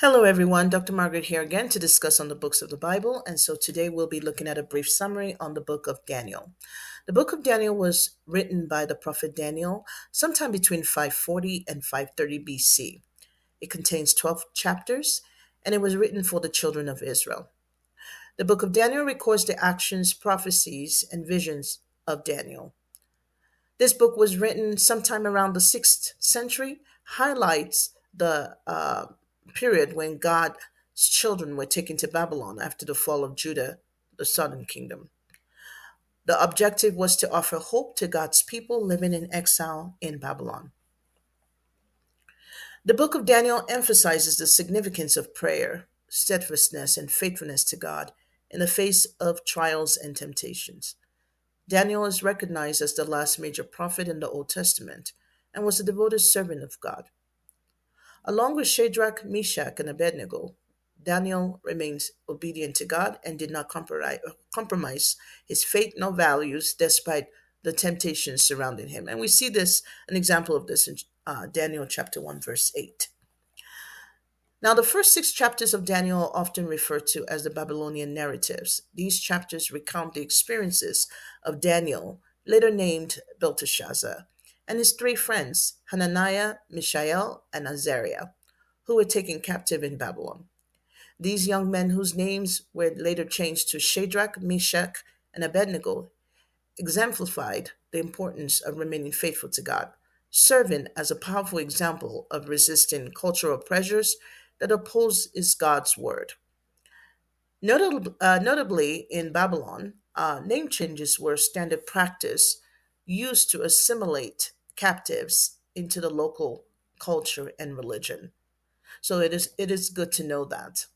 Hello everyone, Dr. Margaret here again to discuss on the books of the Bible, and so today we'll be looking at a brief summary on the book of Daniel. The book of Daniel was written by the prophet Daniel sometime between 540 and 530 BC. It contains 12 chapters, and it was written for the children of Israel. The book of Daniel records the actions, prophecies, and visions of Daniel. This book was written sometime around the 6th century, highlights the period when God's children were taken to Babylon after the fall of Judah, the southern kingdom. The objective was to offer hope to God's people living in exile in Babylon. The book of Daniel emphasizes the significance of prayer, steadfastness, and faithfulness to God in the face of trials and temptations. Daniel is recognized as the last major prophet in the Old Testament and was a devoted servant of God. Along with Shadrach, Meshach, and Abednego, Daniel remains obedient to God and did not compromise his faith nor values despite the temptations surrounding him. And we see this, an example of this in Daniel chapter 1, verse 8. Now, the first 6 chapters of Daniel are often referred to as the Babylonian narratives. These chapters recount the experiences of Daniel, later named Belteshazzar, and his 3 friends, Hananiah, Mishael, and Azariah, who were taken captive in Babylon. These young men, whose names were later changed to Shadrach, Meshach, and Abednego, exemplified the importance of remaining faithful to God, serving as a powerful example of resisting cultural pressures that opposes God's word. Notably, in Babylon, name changes were standard practice used to assimilate captives into the local culture and religion. So it is good to know that.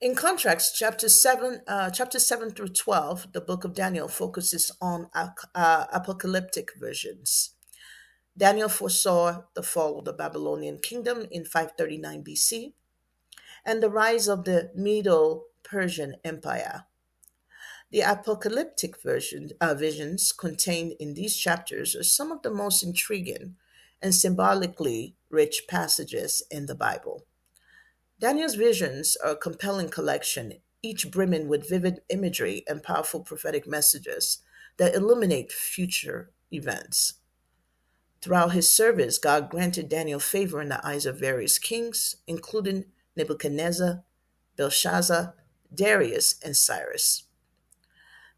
In contrast, chapters 7 through 12, the book of Daniel focuses on apocalyptic visions. Daniel foresaw the fall of the Babylonian kingdom in 539 BC and the rise of the Medo-Persian Empire. The apocalyptic visions contained in these chapters are some of the most intriguing and symbolically rich passages in the Bible. Daniel's visions are a compelling collection, each brimming with vivid imagery and powerful prophetic messages that illuminate future events. Throughout his service, God granted Daniel favor in the eyes of various kings, including Nebuchadnezzar, Belshazzar, Darius, and Cyrus.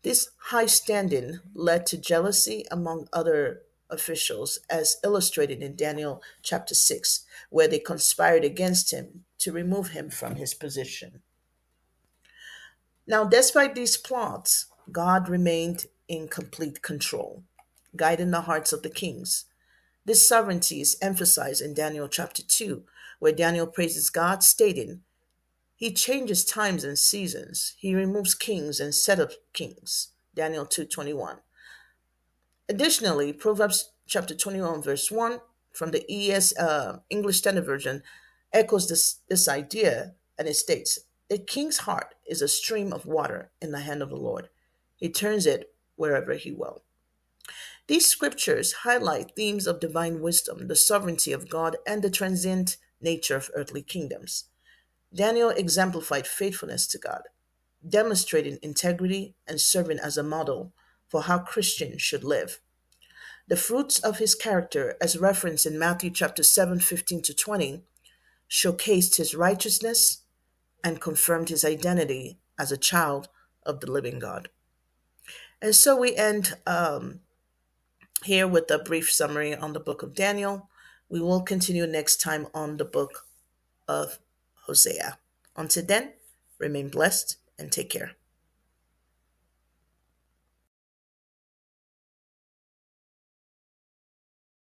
This high standing led to jealousy among other officials, as illustrated in Daniel chapter 6, where they conspired against him to remove him from his position. Now, despite these plots, God remained in complete control, guiding the hearts of the kings. This sovereignty is emphasized in Daniel chapter 2, where Daniel praises God, stating, "He changes times and seasons. He removes kings and set up kings." Daniel 2:21. Additionally, Proverbs chapter 21, verse 1 from the English Standard Version echoes this idea, and it states, "The king's heart is a stream of water in the hand of the Lord. He turns it wherever he will." These scriptures highlight themes of divine wisdom, the sovereignty of God, and the transient nature of earthly kingdoms. Daniel exemplified faithfulness to God, demonstrating integrity and serving as a model for how Christians should live. The fruits of his character, as referenced in Matthew chapter 7, 15 to 20, showcased his righteousness and confirmed his identity as a child of the living God. And so we end here with a brief summary on the book of Daniel. We will continue next time on the book of Hosea. Until then, remain blessed and take care.